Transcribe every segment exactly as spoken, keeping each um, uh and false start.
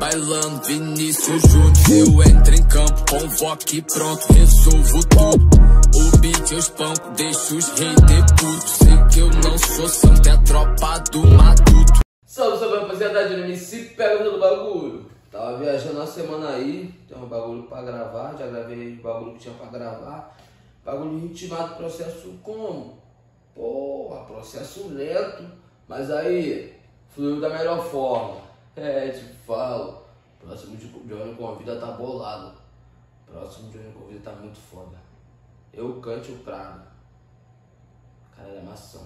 bailando Vinícius Júnior. Eu entro em campo, convoco e pronto, resolvo tudo. O beat eu espanco, deixo os reis de puto. Sei que eu não sou santo, é a tropa do matuto. Salve, salve rapaziada, de anime se pega no bagulho. Tava viajando a semana aí, tem um bagulho pra gravar, já gravei o bagulho que tinha pra gravar. Bagulho ritmado, processo como? Porra, processo lento, mas aí fluiu da melhor forma. É, te falo, próximo de Johnny Convida tá bolado. Próximo de Johnny Convida tá muito foda. Eu canto o prago. Cara, é maçã.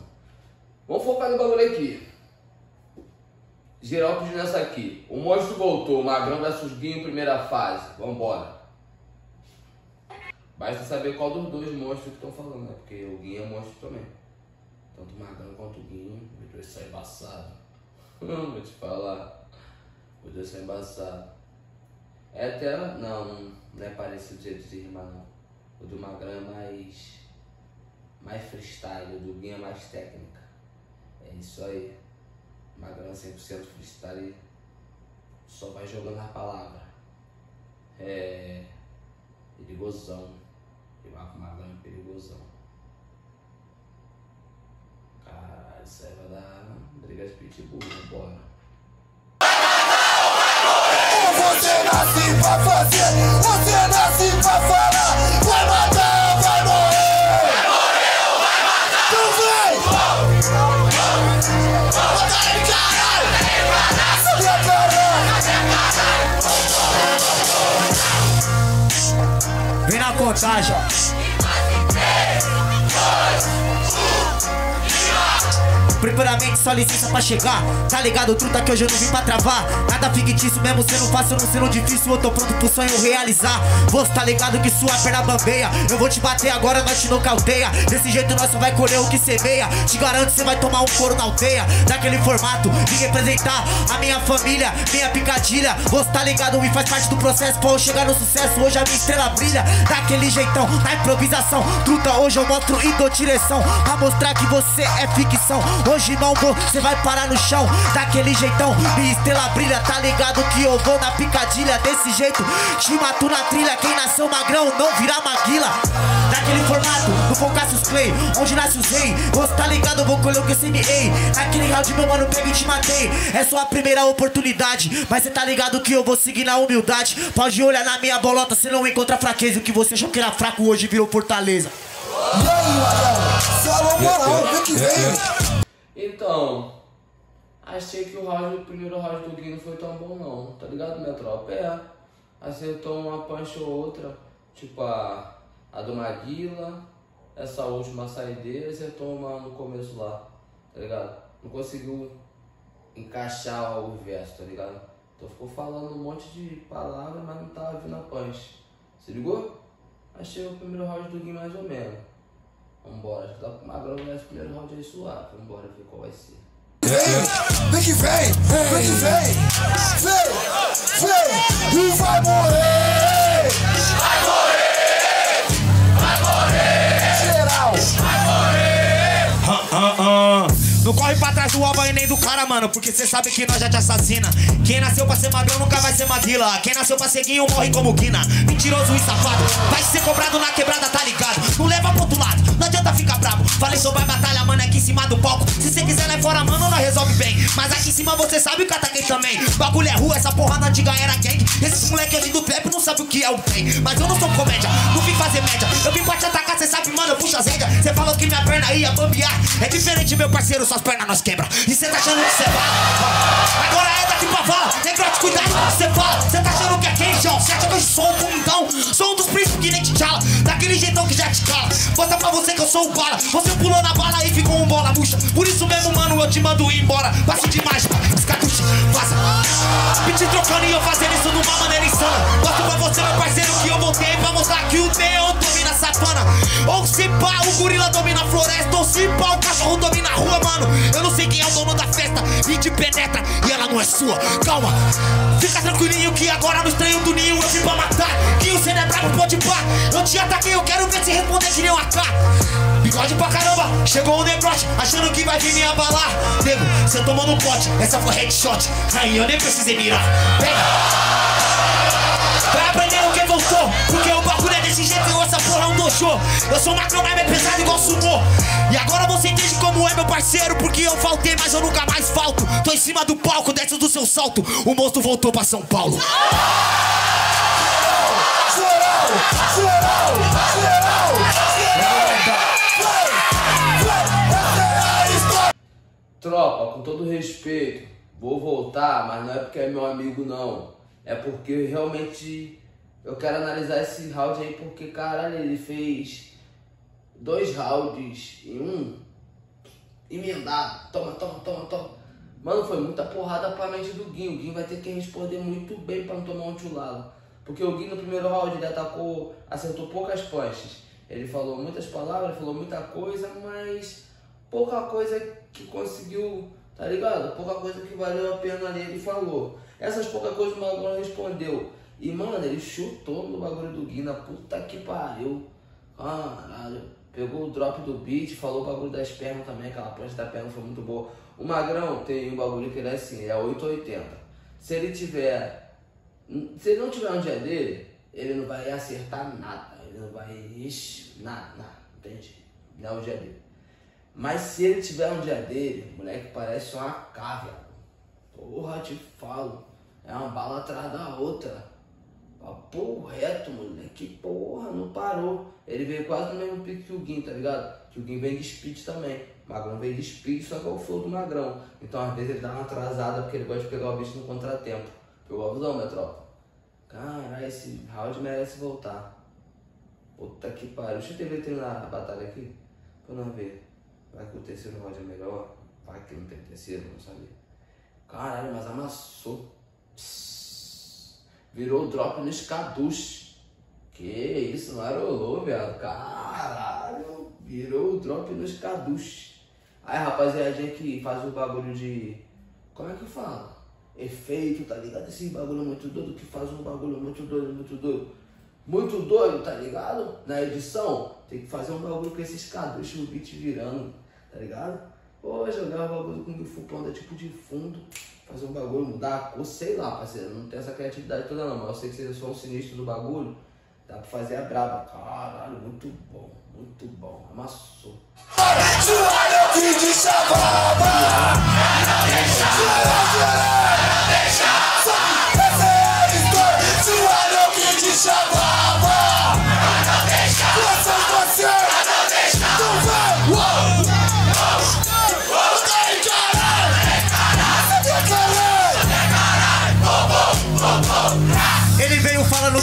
Vamos focar no bagulho aqui. Geral pediu nessa aqui. O monstro voltou, Magrão versus Guinho, primeira fase. Vambora. Basta saber qual dos dois monstros que estão falando, né? Porque o Guinho é monstro também. Tanto o Magrão quanto o Guinho. Os dois são embaçados. Vou te falar. Os dois são embaçados. É até. Não, não é parecido de jeito de irmã, não. O do Magrão é mais. Mais freestyle. O do Guinho é mais técnica. É isso aí. Magrão cem por cento freestyle, só vai jogando a palavra. É perigosão. Eu marco Magrão é perigosão. Caralho, isso aí vai dar briga de pitbull, bora. Você nasce pra fazer, você nasce pra falar, vai matar, vai morrer. Vai morrer ou vai matar? Não vem! Vem na contagem. Primeiramente, só licença pra chegar. Tá ligado, truta, que hoje eu não vim pra travar. Nada fictício, mesmo sendo fácil, não sendo difícil. Eu tô pronto pro sonho realizar. Você tá ligado que sua perna bambeia. Eu vou te bater agora, nós te nocauteia. Desse jeito nós só vai colher o que semeia. Te garanto, cê vai tomar um couro na aldeia. Daquele formato, me representar. A minha família, minha picadilha. Você tá ligado, me faz parte do processo. Pra eu chegar no sucesso, hoje a minha estrela brilha. Daquele jeitão, na improvisação. Truta, hoje eu mostro e dou direção. Pra mostrar que você é ficção. Hoje não vou, cê vai parar no chão. Daquele jeitão, minha estrela brilha. Tá ligado que eu vou na picadilha. Desse jeito, te mato na trilha. Quem nasceu magrão não virá Maguila. Daquele formato, eu vou Cassius Play. Onde nasce os rei, você tá ligado, eu vou colher o G C M A. Naquele round meu mano, pega e te matei. É só a primeira oportunidade, mas cê tá ligado que eu vou seguir na humildade. Pode olhar na minha bolota, cê não encontra fraqueza. O que você achou que era fraco, hoje virou fortaleza. E aí, magrão, salve moral, vem que vem. Então, achei que o round, o primeiro round do Guinho não foi tão bom não, tá ligado, minha tropa? É, acertou uma punch ou outra, tipo a, a do Maguila, essa última saideira, acertou uma no começo lá, tá ligado? Não conseguiu encaixar o verso, tá ligado? Então ficou falando um monte de palavras, mas não tava vindo a punch, se ligou? Achei o primeiro round do Guinho mais ou menos. Vambora, acho que dá pro Magrão ganhar esse primeiro round aí suave. Vambora, ver qual vai ser. Vem, vem que vem, vem que vem. Vem, vem, e vai morrer. Vai morrer, vai morrer. Geral, vai morrer. Ah, ah, ah. Não corre pra trás do alvo e nem do cara, mano, porque cê sabe que nós já te assassina. Quem nasceu pra ser magrão nunca vai ser Maguila. Quem nasceu pra ser Guinho morre como Guina. Mentiroso e safado, vai ser cobrado na quebrada, tá ligado? Não leva pro outro lado, não adianta ficar bravo. Falei sobre a batalha, mano, aqui em cima do palco. Se cê quiser lá fora, mano, nós resolve bem. Mas aqui em cima você sabe que ataquei também. Bagulho é rua, essa porrada antiga era gang. Esses moleque ali do trap não sabe o que é o bem. Mas eu não sou comédia, não vim fazer média. Eu vim pra te atacar, cê sabe, mano, eu puxo as rédeas. Cê falou que minha perna ia bambear. É diferente, meu parceiro, as pernas nós quebra. E cê tá achando que cê vai? Agora é daqui pra fala. Negrote, cuidado com o que cê fala. Cê tá achando que é quem, João? Cê acha que eu sou um fundão? Sou um dos príncipes que nem te chala. Daquele jeitão que já te cala. Mostra pra você que eu sou o bala. Você pulou na bala e ficou um bola murcha. Por isso mesmo, mano, eu te mando ir embora. Passo de mágica, escatucha, passa. Me te trocando e eu fazendo isso de uma maneira insana. Mostra pra você, meu parceiro, que eu voltei pra mostrar que o meu domina a savana. Ou se pá, o gorila domina a floresta. Ou se pá, o cachorro domina a rua, mano. Eu não sei quem é o dono da festa. E te penetra e ela não é sua. Calma, fica tranquilinho que agora no estranho do ninho eu vim pra matar. Que o cê não é brabo, pode pá. Eu te ataquei, eu quero ver se responder que nem o A K. Bigode pra caramba, chegou o Negrote, achando que vai vir me abalar. Nego, cê tomou no pote, essa foi headshot. Aí eu nem precisei mirar. Eu sou Magrão, mas é pesado igual sumô. E agora você entende como é, meu parceiro, porque eu faltei, mas eu nunca mais falto. Tô em cima do palco, desce do seu salto. O monstro voltou pra São Paulo. Tropa, com todo respeito, vou voltar, mas não é porque é meu amigo, não. É porque eu realmente... eu quero analisar esse round aí porque, caralho, ele fez dois rounds em um emendado. Toma, toma, toma, toma. Mano, foi muita porrada pra mente do Guinho. O Guinho vai ter que responder muito bem pra não tomar um tchulado. Porque o Guinho no primeiro round ele atacou, acertou poucas punches. Ele falou muitas palavras, falou muita coisa, mas pouca coisa que conseguiu, tá ligado? Pouca coisa que valeu a pena ali, ele falou. Essas poucas coisas o Magrão respondeu. E, mano, ele chutou no bagulho do Guinho, puta que pariu. Caralho. Pegou o drop do beat, falou o bagulho das pernas também, aquela ponte da perna foi muito boa. O Magrão tem um bagulho que ele é assim, ele é oito oitenta. Se ele tiver... se ele não tiver um dia dele, ele não vai acertar nada. Ele não vai... Ixi, nada, nada. Entende? Não é o dia dele. Mas se ele tiver um dia dele, o moleque parece uma cave. Porra, te falo. É uma bala atrás da outra. Papo reto, moleque, porra, não parou. Ele veio quase no mesmo pique que o Guinho, tá ligado? Que o Guinho veio de speed também. O Magrão veio de speed, só que é o flow do Magrão. Então às vezes ele dá uma atrasada porque ele gosta de pegar o bicho no contratempo. Pegou a visão, minha tropa. Caralho, esse round merece voltar. Puta que pariu. Deixa eu ver na batalha aqui. Pra não ver. Vai que o terceiro round é melhor. Vai que não tem terceiro, não sabe. Caralho, mas amassou. Psss. Virou drop no escaduche. Que isso, larolou, velho. Caralho. Virou drop no escaduche. Aí, rapaziadinha que faz o bagulho de... como é que fala? Efeito, tá ligado? Esse bagulho muito doido que faz um bagulho muito doido, muito doido. Muito doido, tá ligado? Na edição, tem que fazer um bagulho com esse escaduche no beat virando, tá ligado? Ou jogar um bagulho com o fupão, tipo de fundo. Fazer um bagulho, mudar a cor, sei lá, parceiro. Não tem essa criatividade toda não, mas eu sei que vocês são um sinistro do bagulho. Dá pra fazer a braba. Caralho, muito bom, muito bom. Amassou.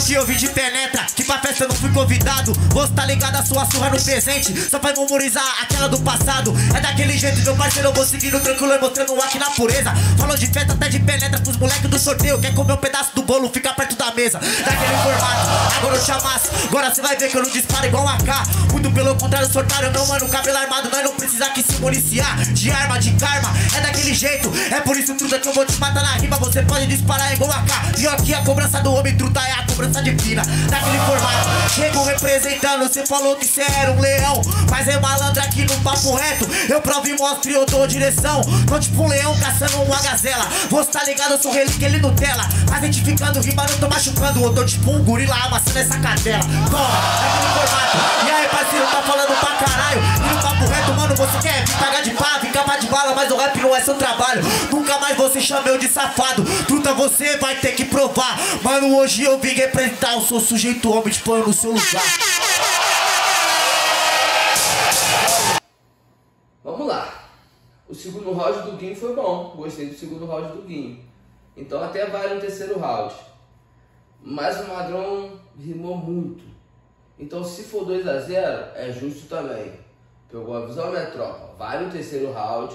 Que eu vi de penetra, que pra festa eu não fui convidado. Você tá ligado a sua surra no presente, só vai memorizar aquela do passado. É daquele jeito, meu parceiro, eu vou seguindo tranquilo e mostrando o ar que na pureza. Falou de festa até de penetra pros moleques do sorteio. Quer comer um pedaço do bolo, fica perto da mesa. Daquele formato, agora eu chamasse. Agora cê vai ver que eu não disparo igual a AK. Muito pelo contrário, sortaram meu mano, cabelo armado. Nós não precisa que se policiar de arma, de karma. É daquele jeito, é por isso truta que eu vou te matar na rima. Você pode disparar igual a AK. Pior que a cobrança do homem truta é a cobrança divina, daquele formato. Chego representando, cê falou que cê era um leão, mas é malandro aqui no papo reto. Eu provo e mostro e eu dou direção. Tô tipo um leão caçando uma gazela. Você tá ligado, eu sou relíquia, ele Nutella. Mas identificando rima, não tô machucando. Eu tô tipo um gorila amassando essa cadela. Toma, daquele formato. E aí, parceiro, tá falando pra caralho. E no papo reto, mano, você quer vir pagar de pá, vir capar de bala, mas o rap não é seu trabalho. Nunca mais você chama eu de safado. Truta, você vai ter que provar. Mano, hoje eu vim representar. Eu sou sujeito homem de pano no seu lugar. Vamos lá. O segundo round do Guinho foi bom. Gostei do segundo round do Guinho. Então até vale um terceiro round. Mas o Magrão rimou muito. Então se for dois a zero, é justo também. Pegou a visão, minha tropa. Vale um terceiro round.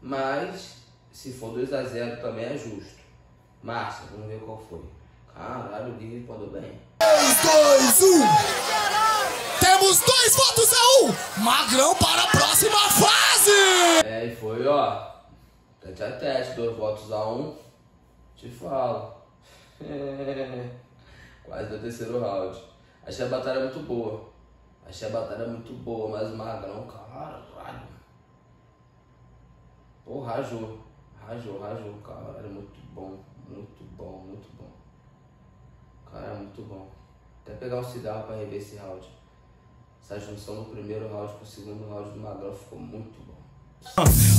Mas se for dois a zero também é justo. Márcia, vamos ver qual foi. Caralho, o Guinho respondeu bem. três, dois, um. Temos dois votos a um. Magrão para a próxima fase. É, e foi, ó. Tete a tete, dois votos a um. Te falo. É. Quase deu terceiro round. Achei a batalha muito boa. Achei a batalha muito boa, mas o Magrão, caralho. Pô, rajou. Rajou, rajou, caralho. Muito bom, muito bom. muito bom. Cara, muito bom. Até pegar o cigarro pra rever esse round. Essa junção do primeiro round pro segundo round do Magrão ficou muito bom.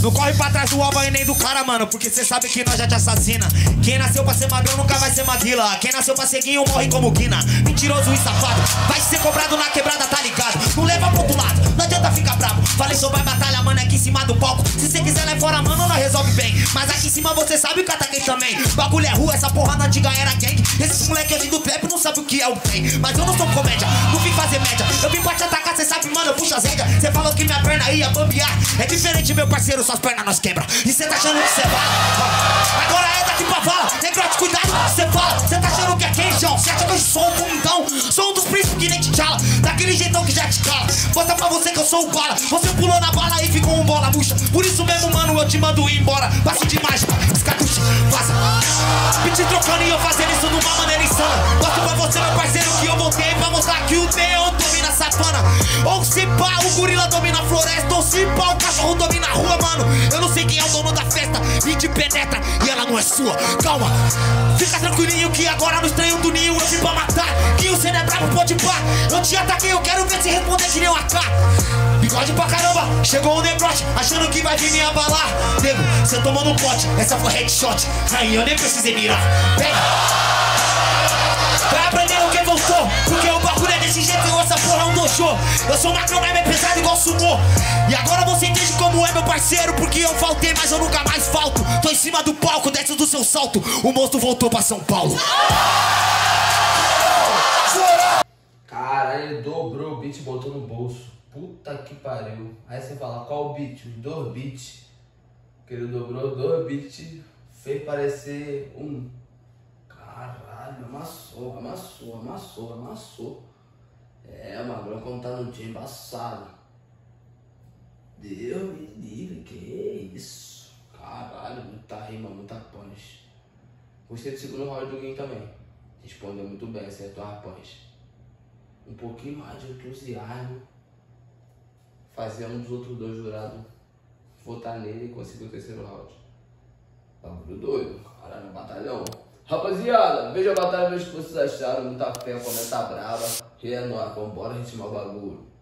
Não corre pra trás do alvo e nem do cara, mano, porque cê sabe que nós já te assassina. Quem nasceu pra ser Magrão nunca vai ser Maguila. Quem nasceu pra ser Guinho morre como Guina. Mentiroso e safado, vai ser cobrado na quebrada, tá ligado? Não leva pro outro lado, não adianta ficar bravo. Falei sobre a batalha, mano, aqui em cima do palco. Se cê quiser lá fora, mano, nós resolve bem. Mas aqui em cima você sabe o que ataquei também. Bagulho é rua, essa porra na antiga era gang. Esses moleque hoje do trap não sabe o que é o trem. Mas eu não sou comédia, não vim fazer média. Eu vim pra te atacar, cê sabe, mano, eu puxo as rédeas. Cê falou que minha perna ia bambear. É diferente, meu parceiro, suas pernas nós quebra. E cê tá achando que cê vai? Agora é daqui pra fala. Negrote, cuidado com o que cê fala. Cê tá achando que é quem, João? Cê acha que eu sou um bundão? Sou um dos príncipes que nem te chala, daquele jeitão que já te cala. Mostra pra você que eu sou o bala. Você pulou na bala e ficou um bola murcha. Por isso mesmo, mano, eu te mando ir embora. Passo de mágica, escapucha, vaza. Me te trocando e eu fazendo isso de uma maneira insana. Mostra pra você, meu parceiro, que eu voltei pra mostrar que o meu domina a savana. Ou se pá, o gorila domina a floresta. Ou se pá, o cachorro domina na rua, mano. Eu não sei quem é o dono da festa. E te penetra e ela não é sua. Calma, fica tranquilinho que agora no estranho do ninho eu vim pra matar. Que o cê não é brabo, pode pá. Eu te ataquei, eu quero ver se responder que nem o A K. Bigode pra caramba, chegou o Negrote, achando que vai vir me abalar. Nego, cê tomou no pote, essa foi headshot. Aí eu nem precisei mirar. Pega, vai aprender o que eu sou, porque o bagulho é desse jeito. Eu essa porra um dojo. Eu sou Magrão, mas é pesado igual sumô. E agora você entende como é, meu parceiro, porque eu faltei, mas eu nunca mais falto. Tô em cima do palco, desce do seu salto. O monstro voltou pra São Paulo. Caralho, ele dobrou o beat e botou no bolso. Puta que pariu. Aí você fala, qual o beat? Os dois beats. Porque ele dobrou dois beats, fez parecer um. Caralho, amassou, amassou, amassou, amassou. É, o Magrão quando tá no dia embaçado. Deus me livre, que isso? Caralho, muita rima, muita punch. Gostei do segundo round do Guinho também. Respondeu muito bem, acertou a punch. Um pouquinho mais de entusiasmo. Fazia um dos outros dois jurados votar nele e conseguiu o terceiro round. Bagulho doido, caralho, batalhão. Rapaziada, veja a batalha, veja o que vocês acharam. Muita fé, comenta brava. E é nóis, vambora ritmar o bagulho.